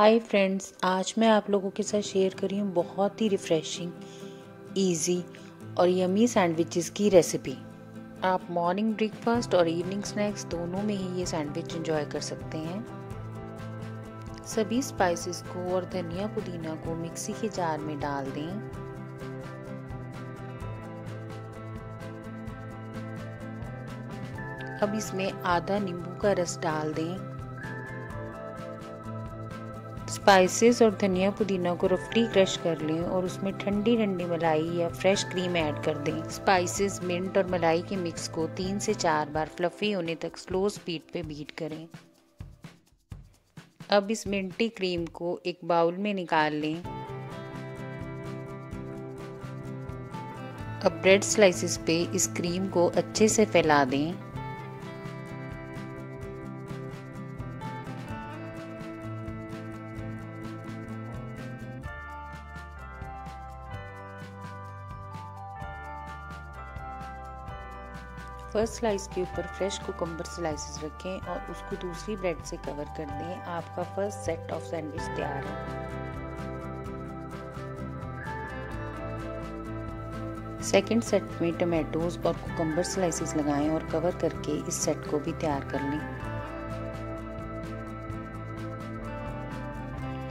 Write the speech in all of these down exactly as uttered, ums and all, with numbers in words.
Hi friends, आज मैं आप लोगों के साथ शेयर कर रही हूँ बहुत ही रिफ़्रेशिंग, इजी और यमी सैंडविचेस की रेसिपी। आप मॉर्निंग ब्रेकफास्ट और इवनिंग स्नैक्स दोनों में ही ये सैंडविच एंजॉय कर सकते हैं। सभी स्पाइसेस को और धनिया पुदीना को मिक्सी के जार में डाल दें। अब इसमें आधा नींबू का रस डाल दें। स्पाइसेस और धनिया पुदीना को रफली क्रश कर लें और उसमें ठंडी ठंडी मलाई या फ्रेश क्रीम ऐड कर दें। स्पाइसेस, मिंट और मलाई के मिक्स को तीन से चार बार फ्लफी होने तक स्लो स्पीड पे बीट करें। अब इस मिंटी क्रीम को एक बाउल में निकाल लें। अब ब्रेड स्लाइसेस पे इस क्रीम को अच्छे से फैला दें। फर्स्ट स्लाइस के ऊपर फ्रेश कुकम्बर स्लाइसेस रखें और उसको दूसरी ब्रेड से कवर कर दें। आपका फर्स्ट सेट ऑफ सैंडविच तैयार है। सेकंड सेट में टमेटोज और कुकम्बर स्लाइसेस लगाएं और कवर करके इस सेट को भी तैयार कर लें।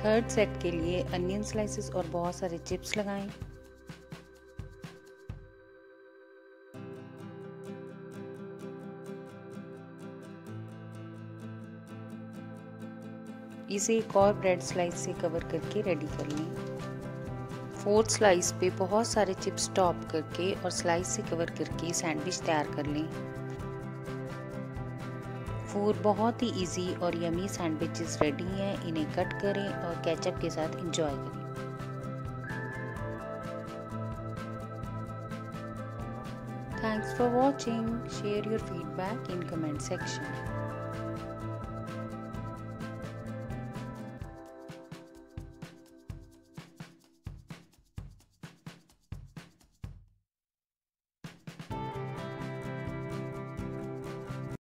थर्ड सेट के लिए अनियन स्लाइसेस और बहुत सारे चिप्स लगाएं। इसे एक और ब्रेड स्लाइस से कवर करके रेडी कर लें। फोर्थ स्लाइस पे बहुत सारे चिप्स टॉप करके और स्लाइस से कवर करके सैंडविच तैयार कर लें। फोर बहुत ही इजी और यमी सैंडविचेस रेडी हैं। इन्हें कट करें और केचप के साथ एंजॉय करें। Thanks for watching. Share your feedback in comment section.